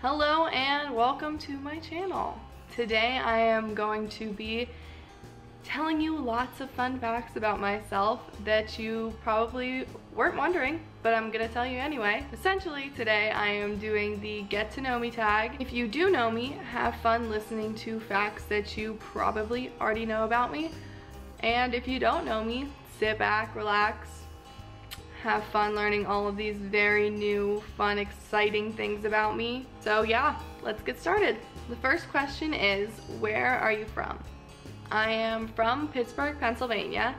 Hello and welcome to my channel. Today I am going to be telling you lots of fun facts about myself that you probably weren't wondering, but I'm gonna tell you anyway. Essentially today I am doing the get to know me tag. If you do know me, have fun listening to facts that you probably already know about me. And if you don't know me, sit back, relax, have fun learning all of these very new, fun, exciting things about me. So yeah, let's get started. The first question is, where are you from? I am from Pittsburgh, Pennsylvania.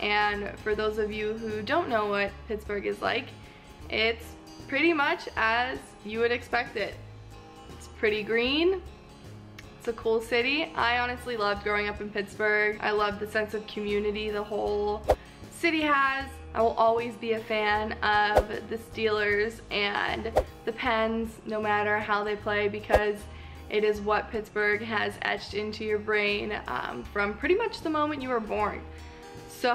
And for those of you who don't know what Pittsburgh is like, it's pretty much as you would expect it. It's pretty green. It's a cool city. I honestly loved growing up in Pittsburgh. I loved the sense of community the whole city has. I will always be a fan of the Steelers and the Pens, no matter how they play, because it is what Pittsburgh has etched into your brain from pretty much the moment you were born. So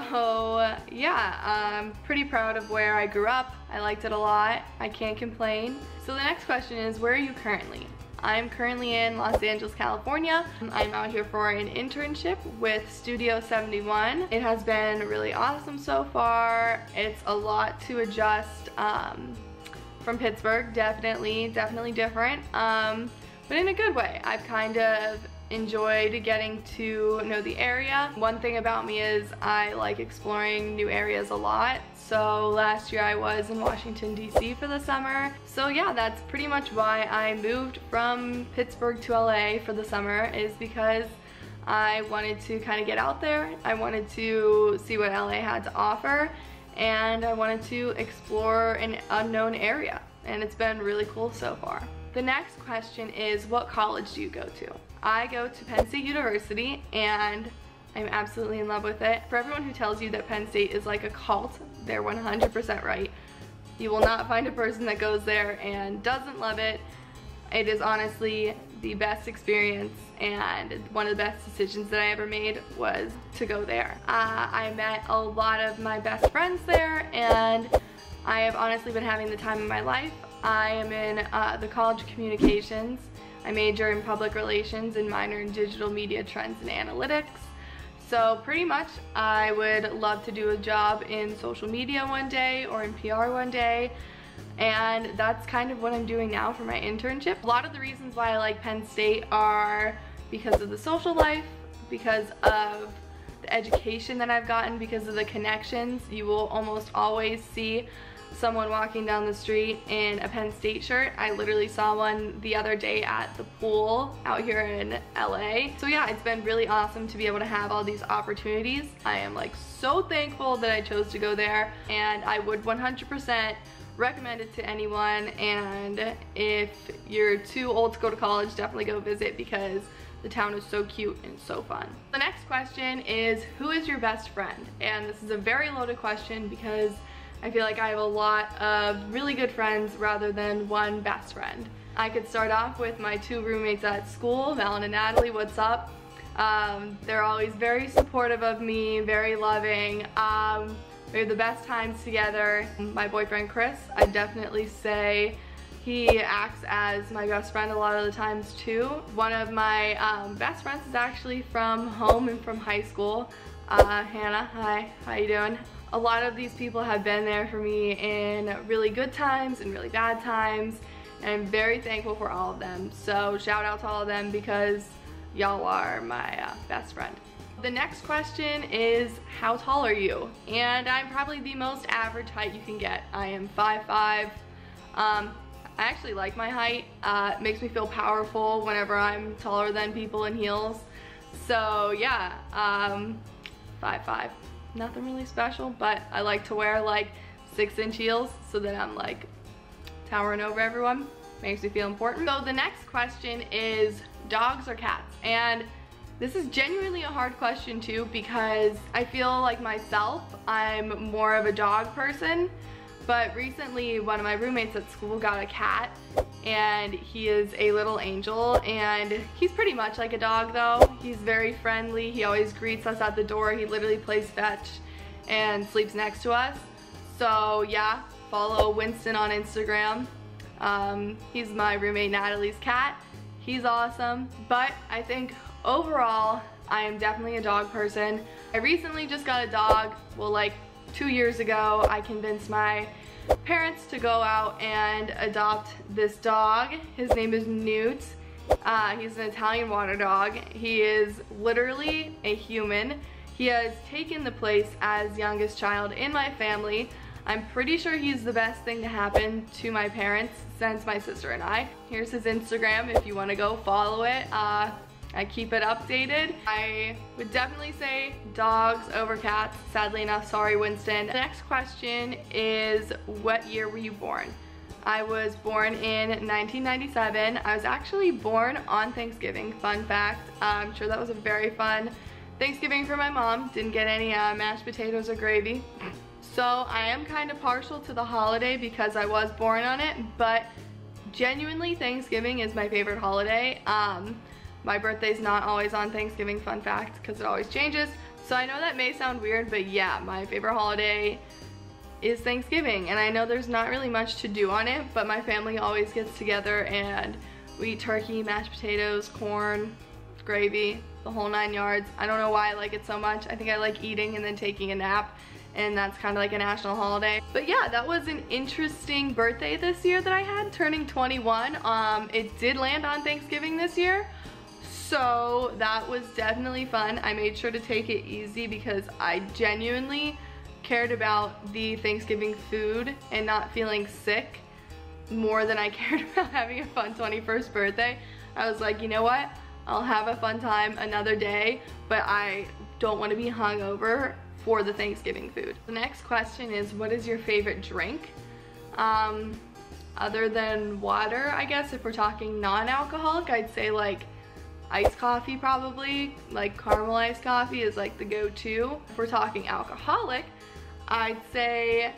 yeah, I'm pretty proud of where I grew up. I liked it a lot. I can't complain. So the next question is, where are you currently? I'm currently in Los Angeles, California. I'm out here for an internship with Studio 71. It has been really awesome so far. It's a lot to adjust from Pittsburgh, definitely different, but in a good way. I've kind of enjoyed getting to know the area. One thing about me is I like exploring new areas a lot. So last year I was in Washington, D.C. for the summer. So yeah, that's pretty much why I moved from Pittsburgh to LA for the summer, is because I wanted to kind of get out there. I wanted to see what LA had to offer, and I wanted to explore an unknown area. And it's been really cool so far. The next question is, what college do you go to? I go to Penn State University, and I'm absolutely in love with it. For everyone who tells you that Penn State is like a cult, they're 100% right. You will not find a person that goes there and doesn't love it. It is honestly the best experience, and one of the best decisions that I ever made was to go there. I met a lot of my best friends there, and I have honestly been having the time of my life. I am in the College of Communications. I major in public relations and minor in digital media trends and analytics. So pretty much I would love to do a job in social media one day or in PR one day, and that's kind of what I'm doing now for my internship. A lot of the reasons why I like Penn State are because of the social life, because of the education that I've gotten, because of the connections. You will almost always see someone walking down the street in a Penn State shirt. I literally saw one the other day at the pool out here in LA. So yeah, it's been really awesome to be able to have all these opportunities. I am like so thankful that I chose to go there, and I would 100% recommend it to anyone. And if you're too old to go to college, definitely go visit, because the town is so cute and so fun. The next question is, who is your best friend? And this is a very loaded question, because I feel like I have a lot of really good friends rather than one best friend. I could start off with my two roommates at school, Valen and Natalie, what's up? They're always very supportive of me, very loving. We have the best times together. My boyfriend Chris, I definitely say he acts as my best friend a lot of the times too. One of my best friends is actually from home and from high school. Hannah, hi, how you doing? A lot of these people have been there for me in really good times and really bad times, and I'm very thankful for all of them. So shout out to all of them, because y'all are my best friend. The next question is, how tall are you? And I'm probably the most average height you can get. I am 5'5". I actually like my height. It makes me feel powerful whenever I'm taller than people in heels. So yeah, 5'5". Nothing really special, but I like to wear like 6-inch heels so that I'm like towering over everyone. Makes me feel important. So the next question is, dogs or cats? And this is genuinely a hard question too, because I feel like myself, I'm more of a dog person, but recently one of my roommates at school got a cat, and he is a little angel, and he's pretty much like a dog though. He's very friendly, he always greets us at the door, he literally plays fetch and sleeps next to us. So yeah, follow Winston on Instagram. He's my roommate Natalie's cat. He's awesome. But I think overall, I am definitely a dog person. I recently just got a dog, well, like 2 years ago. I convinced my parents to go out and adopt this dog. His name is Newt. He's an Italian water dog. He is literally a human. He has taken the place as youngest child in my family. I'm pretty sure he's the best thing to happen to my parents since my sister and I. Here's his Instagram if you want to go follow it. I keep it updated. I would definitely say dogs over cats. Sadly enough, sorry Winston. The next question is, what year were you born? I was born in 1997. I was actually born on Thanksgiving, fun fact. I'm sure that was a very fun Thanksgiving for my mom. Didn't get any mashed potatoes or gravy. So I am kind of partial to the holiday because I was born on it, but genuinely Thanksgiving is my favorite holiday. My birthday's not always on Thanksgiving, fun fact, because it always changes. So I know that may sound weird, but yeah, my favorite holiday is Thanksgiving, and I know there's not really much to do on it, but my family always gets together and we eat turkey, mashed potatoes, corn, gravy, the whole nine yards. I don't know why I like it so much. I think I like eating and then taking a nap, and that's kind of like a national holiday. But yeah, that was an interesting birthday this year that I had, turning 21. It did land on Thanksgiving this year, so that was definitely fun. I made sure to take it easy because I genuinely cared about the Thanksgiving food and not feeling sick more than I cared about having a fun 21st birthday. I was like, you know what? I'll have a fun time another day, but I don't want to be hungover for the Thanksgiving food. The next question is, what is your favorite drink? Other than water, I guess, if we're talking non-alcoholic, I'd say like iced coffee probably. Like caramel iced coffee is like the go-to. If we're talking alcoholic, I'd say,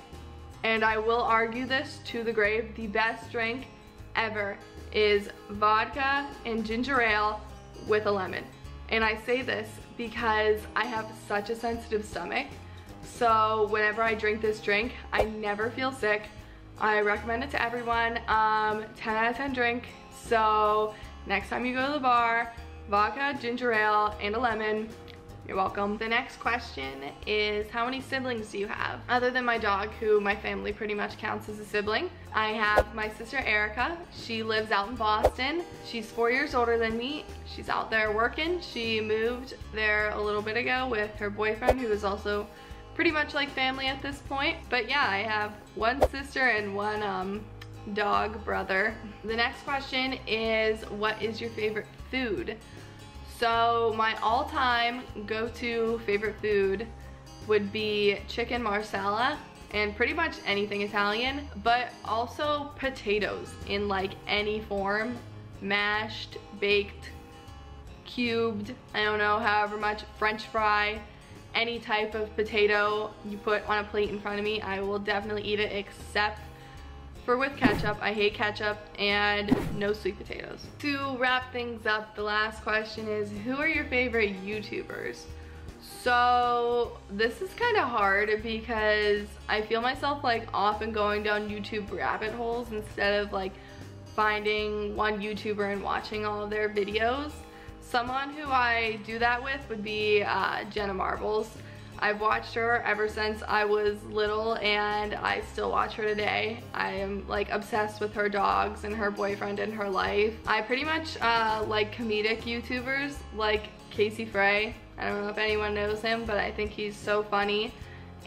and I will argue this to the grave, the best drink ever is vodka and ginger ale with a lemon. And I say this because I have such a sensitive stomach, so whenever I drink this drink, I never feel sick. I recommend it to everyone. 10 out of 10 drink. So next time you go to the bar, vodka, ginger ale, and a lemon. You're welcome. The next question is, how many siblings do you have? Other than my dog, who my family pretty much counts as a sibling, I have my sister Erica. She lives out in Boston. She's 4 years older than me. She's out there working. She moved there a little bit ago with her boyfriend, who is also pretty much like family at this point. But yeah, I have one sister and one dog brother. The next question is, what is your favorite food? So my all-time go-to favorite food would be chicken marsala and pretty much anything Italian, but also potatoes in like any form, mashed, baked, cubed, I don't know, however much, French fry, any type of potato you put on a plate in front of me, I will definitely eat it, except for with ketchup. I hate ketchup, and no sweet potatoes. To wrap things up, the last question is, who are your favorite YouTubers? So this is kind of hard because I feel myself like often going down YouTube rabbit holes instead of like finding one YouTuber and watching all of their videos. Someone who I do that with would be Jenna Marbles. I've watched her ever since I was little, and I still watch her today. I am like obsessed with her dogs and her boyfriend and her life. I pretty much like comedic YouTubers like Casey Frey. I don't know if anyone knows him, but I think he's so funny.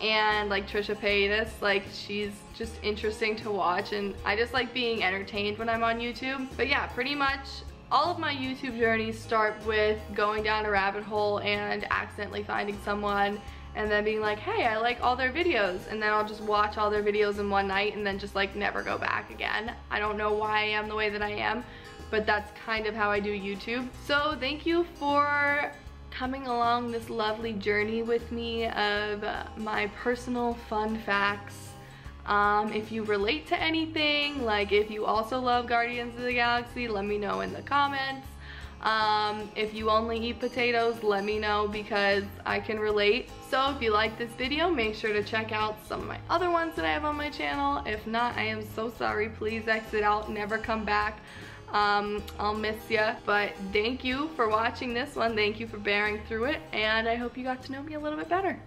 And like Trisha Paytas, like she's just interesting to watch, and I just like being entertained when I'm on YouTube. But yeah, pretty much all of my YouTube journeys start with going down a rabbit hole and accidentally finding someone and then being like, hey, I like all their videos, and then I'll just watch all their videos in one night and then just like never go back again. I don't know why I am the way that I am, but that's kind of how I do YouTube. So thank you for coming along this lovely journey with me of my personal fun facts. If you relate to anything, like if you also love Guardians of the Galaxy, let me know in the comments. If you only eat potatoes, let me know because I can relate. So if you like this video, make sure to check out some of my other ones that I have on my channel. If not, I am so sorry. Please exit out, never come back. I'll miss ya. But thank you for watching this one. Thank you for bearing through it. And I hope you got to know me a little bit better.